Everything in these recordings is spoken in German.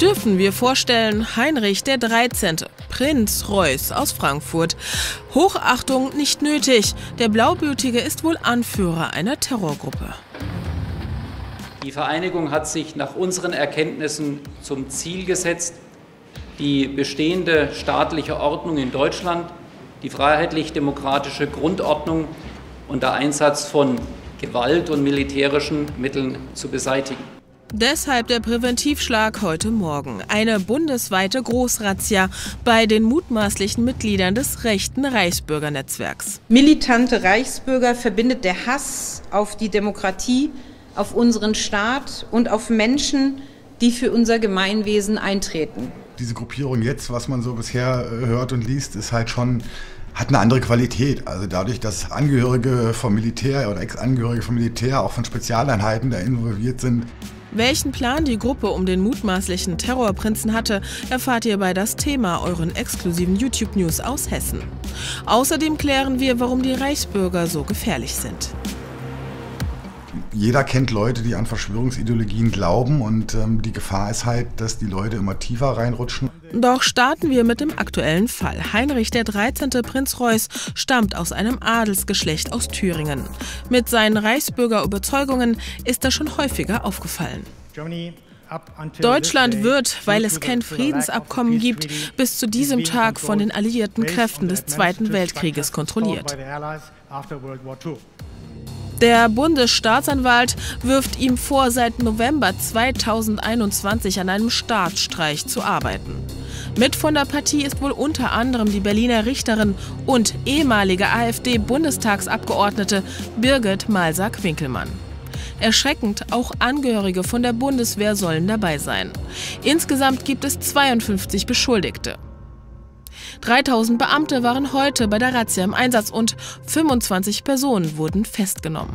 dürfen wir vorstellen Heinrich XIII., Prinz Reuß aus Frankfurt. Hochachtung nicht nötig, der Blaublütige ist wohl Anführer einer Terrorgruppe. Die Vereinigung hat sich nach unseren Erkenntnissen zum Ziel gesetzt, die bestehende staatliche Ordnung in Deutschland, die freiheitlich-demokratische Grundordnung unter Einsatz von Gewalt und militärischen Mitteln zu beseitigen. Deshalb der Präventivschlag heute Morgen. Eine bundesweite Großrazzia bei den mutmaßlichen Mitgliedern des rechten Reichsbürgernetzwerks. Militante Reichsbürger verbindet der Hass auf die Demokratie, auf unseren Staat und auf Menschen, die für unser Gemeinwesen eintreten. Diese Gruppierung jetzt, was man so bisher hört und liest, ist halt schon, hat eine andere Qualität. Also dadurch, dass Angehörige vom Militär oder Ex-Angehörige vom Militär, auch von Spezialeinheiten da involviert sind. Welchen Plan die Gruppe um den mutmaßlichen Terrorprinzen hatte, erfahrt ihr bei Das Thema, euren exklusiven YouTube-News aus Hessen. Außerdem klären wir, warum die Reichsbürger so gefährlich sind. Jeder kennt Leute, die an Verschwörungsideologien glauben, und die Gefahr ist halt, dass die Leute immer tiefer reinrutschen. Doch starten wir mit dem aktuellen Fall. Heinrich XIII., Prinz Reuß, stammt aus einem Adelsgeschlecht aus Thüringen. Mit seinen Reichsbürgerüberzeugungen ist er schon häufiger aufgefallen. Deutschland wird, weil es kein Friedensabkommen gibt, bis zu diesem Tag von den alliierten Kräften des Zweiten Weltkrieges kontrolliert. Der Bundesstaatsanwalt wirft ihm vor, seit November 2021 an einem Staatsstreich zu arbeiten. Mit von der Partie ist wohl unter anderem die Berliner Richterin und ehemalige AfD-Bundestagsabgeordnete Birgit Malsack-Winkelmann. Erschreckend, auch Angehörige von der Bundeswehr sollen dabei sein. Insgesamt gibt es 52 Beschuldigte. 3000 Beamte waren heute bei der Razzia im Einsatz und 25 Personen wurden festgenommen.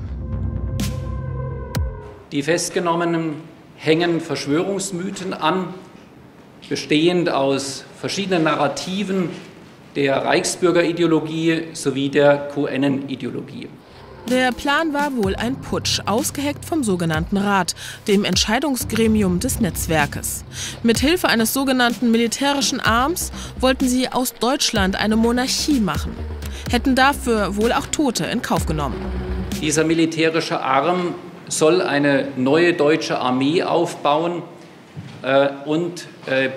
Die Festgenommenen hängen Verschwörungsmythen an, bestehend aus verschiedenen Narrativen der Reichsbürgerideologie sowie der QN-Ideologie. Der Plan war wohl ein Putsch, ausgeheckt vom sogenannten Rat, dem Entscheidungsgremium des Netzwerkes. Mit Hilfe eines sogenannten militärischen Arms wollten sie aus Deutschland eine Monarchie machen, hätten dafür wohl auch Tote in Kauf genommen. Dieser militärische Arm soll eine neue deutsche Armee aufbauen und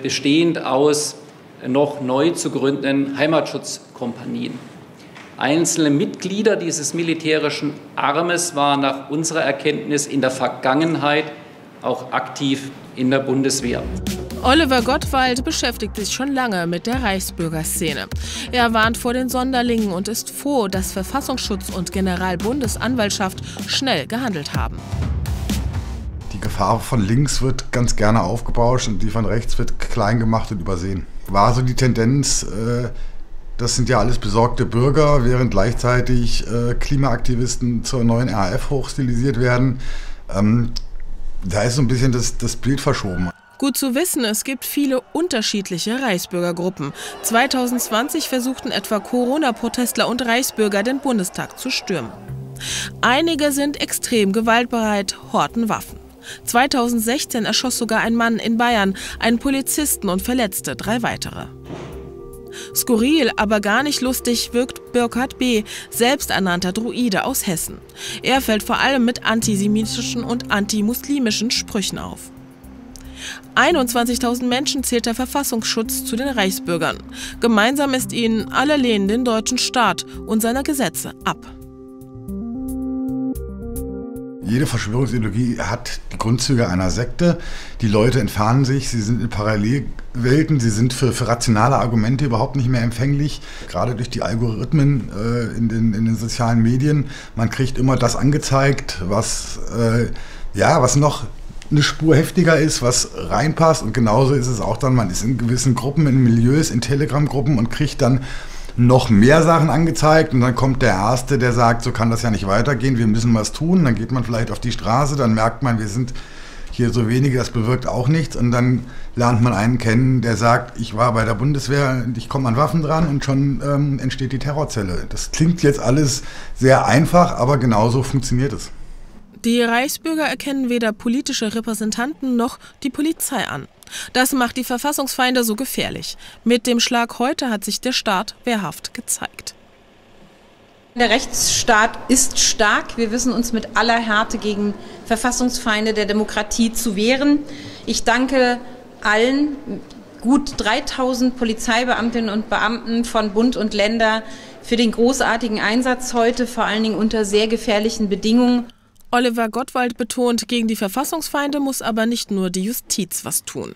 bestehend aus noch neu zu gründenden Heimatschutzkompanien. Einzelne Mitglieder dieses militärischen Armes waren nach unserer Erkenntnis in der Vergangenheit auch aktiv in der Bundeswehr. Oliver Gottwald beschäftigt sich schon lange mit der Reichsbürgerszene. Er warnt vor den Sonderlingen und ist froh, dass Verfassungsschutz und Generalbundesanwaltschaft schnell gehandelt haben. Die Gefahr von links wird ganz gerne aufgebauscht und die von rechts wird klein gemacht und übersehen. War so die Tendenz, das sind ja alles besorgte Bürger, während gleichzeitig Klimaaktivisten zur neuen RAF hochstilisiert werden. Da ist so ein bisschen das Bild verschoben. Gut zu wissen, es gibt viele unterschiedliche Reichsbürgergruppen. 2020 versuchten etwa Corona-Protestler und Reichsbürger, den Bundestag zu stürmen. Einige sind extrem gewaltbereit, horten Waffen. 2016 erschoss sogar ein Mann in Bayern einen Polizisten und verletzte 3 weitere. Skurril, aber gar nicht lustig wirkt Burkhard B., selbsternannter Druide aus Hessen. Er fällt vor allem mit antisemitischen und antimuslimischen Sprüchen auf. 21.000 Menschen zählt der Verfassungsschutz zu den Reichsbürgern. Gemeinsam ist ihnen, alle lehnen den deutschen Staat und seine Gesetze ab. Jede Verschwörungsideologie hat die Grundzüge einer Sekte. Die Leute entfernen sich, sie sind in Parallelwelten, sie sind für rationale Argumente überhaupt nicht mehr empfänglich. Gerade durch die Algorithmen in den sozialen Medien. Man kriegt immer das angezeigt, was noch eine Spur heftiger ist, was reinpasst. Und genauso ist es auch dann, man ist in gewissen Gruppen, in Milieus, in Telegram-Gruppen und kriegt dann noch mehr Sachen angezeigt, und dann kommt der Erste, der sagt, so kann das ja nicht weitergehen, wir müssen was tun. Dann geht man vielleicht auf die Straße, dann merkt man, wir sind hier so wenige, das bewirkt auch nichts, und dann lernt man einen kennen, der sagt, ich war bei der Bundeswehr und ich komme an Waffen dran, und schon entsteht die Terrorzelle. Das klingt jetzt alles sehr einfach, aber genauso funktioniert es. Die Reichsbürger erkennen weder politische Repräsentanten noch die Polizei an. Das macht die Verfassungsfeinde so gefährlich. Mit dem Schlag heute hat sich der Staat wehrhaft gezeigt. Der Rechtsstaat ist stark. Wir wissen uns mit aller Härte gegen Verfassungsfeinde der Demokratie zu wehren. Ich danke allen gut 3000 Polizeibeamtinnen und Beamten von Bund und Länder für den großartigen Einsatz heute, vor allen Dingen unter sehr gefährlichen Bedingungen. Oliver Gottwald betont, gegen die Verfassungsfeinde muss aber nicht nur die Justiz was tun.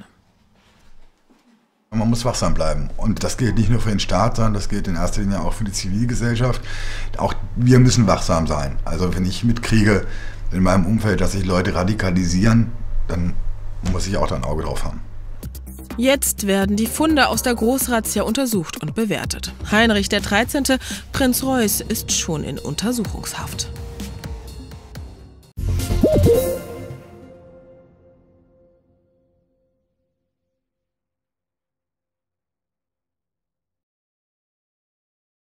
Man muss wachsam bleiben. Und das gilt nicht nur für den Staat, sondern das gilt in erster Linie auch für die Zivilgesellschaft. Auch wir müssen wachsam sein. Also wenn ich mitkriege in meinem Umfeld, dass sich Leute radikalisieren, dann muss ich auch da ein Auge drauf haben. Jetzt werden die Funde aus der Großrazzia untersucht und bewertet. Heinrich XIII., Prinz Reuß, ist schon in Untersuchungshaft.